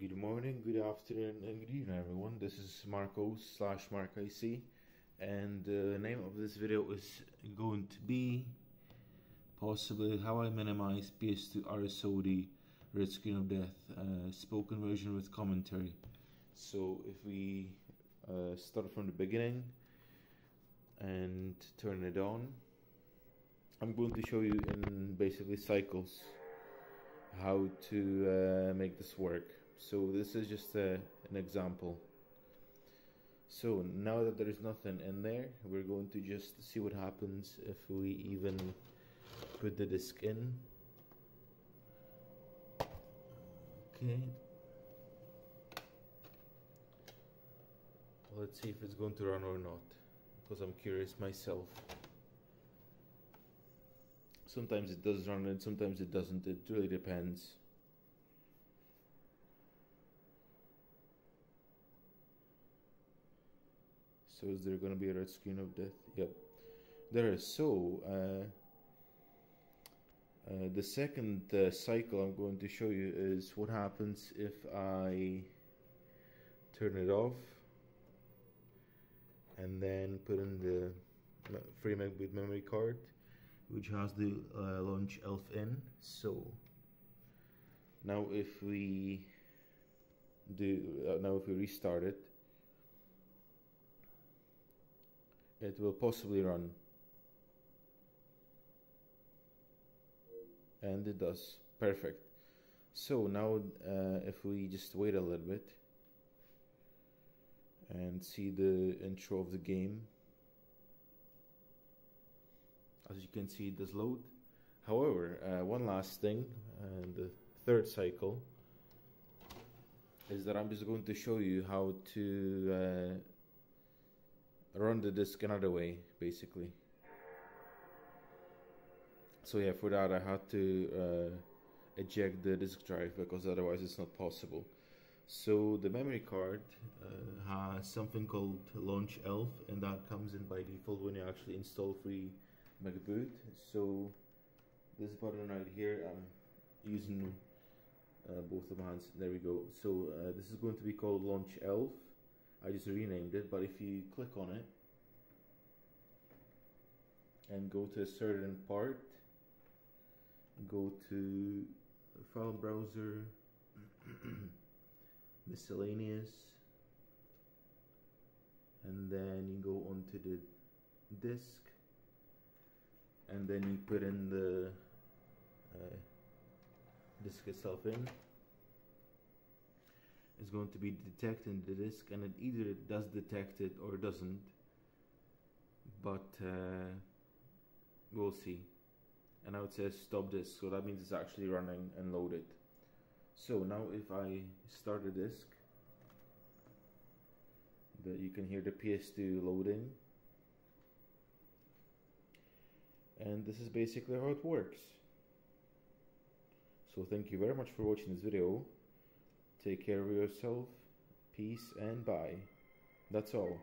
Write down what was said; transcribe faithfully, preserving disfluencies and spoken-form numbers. Good morning, good afternoon, and good evening, everyone. This is Marcos slash MarcIC, and the name of this video is going to be possibly how I minimize P S two R S O D red screen of death, uh, spoken version with commentary. So if we uh, start from the beginning and turn it on, I'm going to show you in basically cycles how to uh, make this work. So this is just a, an example. So now that there is nothing in there, we're going to just see what happens if we even put the disk in. Okay. Well, let's see if it's going to run or not, because I'm curious myself. Sometimes it does run and sometimes it doesn't. It really depends. So is there going to be a red screen of death? Yep, there is. So uh, uh, the second uh, cycle I'm going to show you is what happens if I turn it off and then put in the FreeMcBoot memory card, which has the uh, uLaunchElf in. So now if we do uh, now if we restart it, it will possibly run, and it does. Perfect. So now uh, if we just wait a little bit and see the intro of the game, as you can see, it does load. However, uh, one last thing, and the third cycle, is that I'm just going to show you how to uh, run the disk another way, basically. So yeah, for that I had to uh, eject the disk drive, because otherwise it's not possible. So the memory card uh, has something called uLaunchElf, and that comes in by default when you actually install free McBoot. So this button right here, I'm using uh, both of my hands. There we go. So uh, this is going to be called uLaunchElf. I just renamed it, but if you click on it and go to a certain part, go to file browser, miscellaneous, and then you go onto the disk, and then you put in the uh, disk itself in. It's going to be detecting the disk, and it either does detect it or doesn't, but uh, we'll see. And now it says stop disk, so that means it's actually running and loaded. So now if I start the disk, the, you can hear the P S two loading. And this is basically how it works. So thank you very much for watching this video. Take care of yourself. Peace and bye. That's all.